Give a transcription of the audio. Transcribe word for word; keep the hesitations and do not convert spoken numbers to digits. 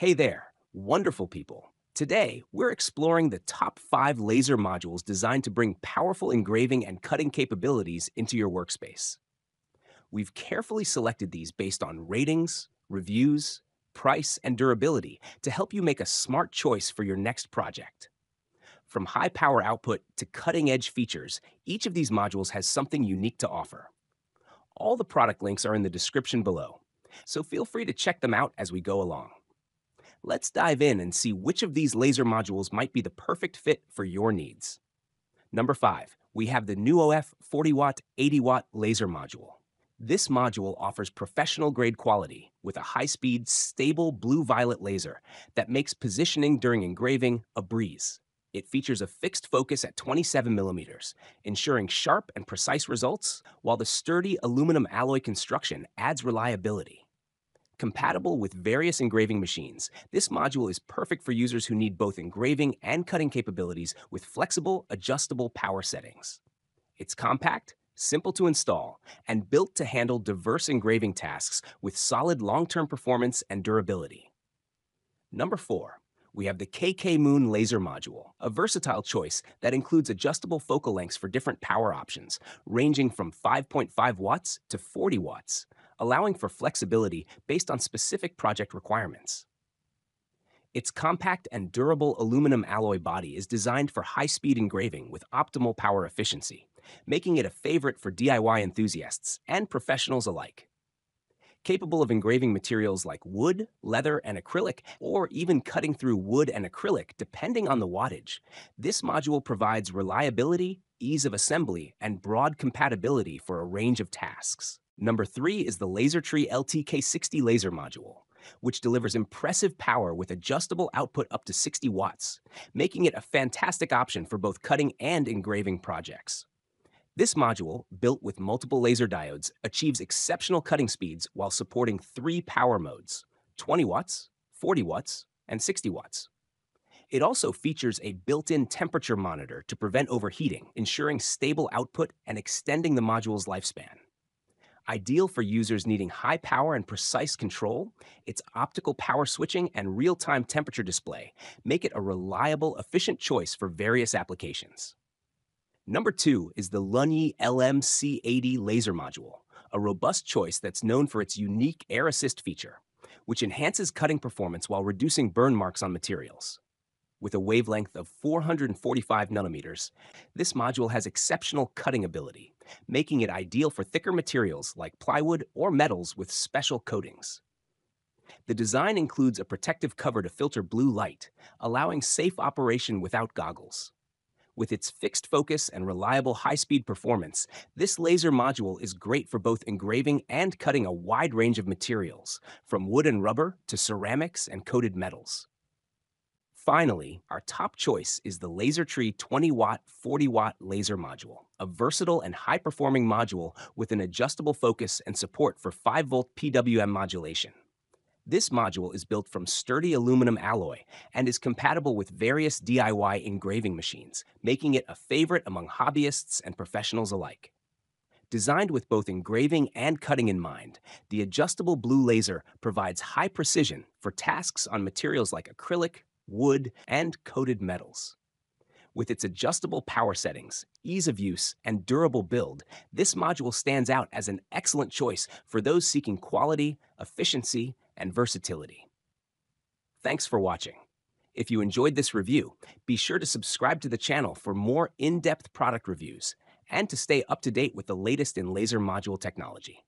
Hey there, wonderful people. Today, we're exploring the top five laser modules designed to bring powerful engraving and cutting capabilities into your workspace. We've carefully selected these based on ratings, reviews, price, and durability to help you make a smart choice for your next project. From high power output to cutting-edge features, each of these modules has something unique to offer. All the product links are in the description below, so feel free to check them out as we go along. Let's dive in and see which of these laser modules might be the perfect fit for your needs. Number five, we have the new O F forty watt, eighty watt laser module. This module offers professional-grade quality with a high-speed, stable blue-violet laser that makes positioning during engraving a breeze. It features a fixed focus at twenty-seven millimeters, ensuring sharp and precise results, while the sturdy aluminum alloy construction adds reliability. Compatible with various engraving machines, this module is perfect for users who need both engraving and cutting capabilities with flexible, adjustable power settings. It's compact, simple to install, and built to handle diverse engraving tasks with solid long-term performance and durability. Number four, we have the K K Moon laser module, a versatile choice that includes adjustable focal lengths for different power options, ranging from five point five watts to forty watts. Allowing for flexibility based on specific project requirements. Its compact and durable aluminum alloy body is designed for high-speed engraving with optimal power efficiency, making it a favorite for D I Y enthusiasts and professionals alike. Capable of engraving materials like wood, leather, and acrylic, or even cutting through wood and acrylic depending on the wattage, this module provides reliability, ease of assembly, and broad compatibility for a range of tasks. Number three is the LaserTree L T K sixty laser module, which delivers impressive power with adjustable output up to sixty watts, making it a fantastic option for both cutting and engraving projects. This module, built with multiple laser diodes, achieves exceptional cutting speeds while supporting three power modes, twenty watts, forty watts, and sixty watts. It also features a built-in temperature monitor to prevent overheating, ensuring stable output and extending the module's lifespan. Ideal for users needing high power and precise control, its optical power switching and real-time temperature display make it a reliable, efficient choice for various applications. Number two is the Lunyee L M C eighty laser module, a robust choice that's known for its unique air assist feature, which enhances cutting performance while reducing burn marks on materials. With a wavelength of four hundred forty-five nanometers, this module has exceptional cutting ability, making it ideal for thicker materials like plywood or metals with special coatings. The design includes a protective cover to filter blue light, allowing safe operation without goggles. With its fixed focus and reliable high-speed performance, this laser module is great for both engraving and cutting a wide range of materials, from wood and rubber to ceramics and coated metals. Finally, our top choice is the LaserTree twenty watt, forty watt laser module, a versatile and high-performing module with an adjustable focus and support for five volt P W M modulation. This module is built from sturdy aluminum alloy and is compatible with various D I Y engraving machines, making it a favorite among hobbyists and professionals alike. Designed with both engraving and cutting in mind, the adjustable blue laser provides high precision for tasks on materials like acrylic, wood, and coated metals. With its adjustable power settings, ease of use, and durable build, this module stands out as an excellent choice for those seeking quality, efficiency, and versatility. Thanks for watching. If you enjoyed this review, be sure to subscribe to the channel for more in-depth product reviews and to stay up to date with the latest in laser module technology.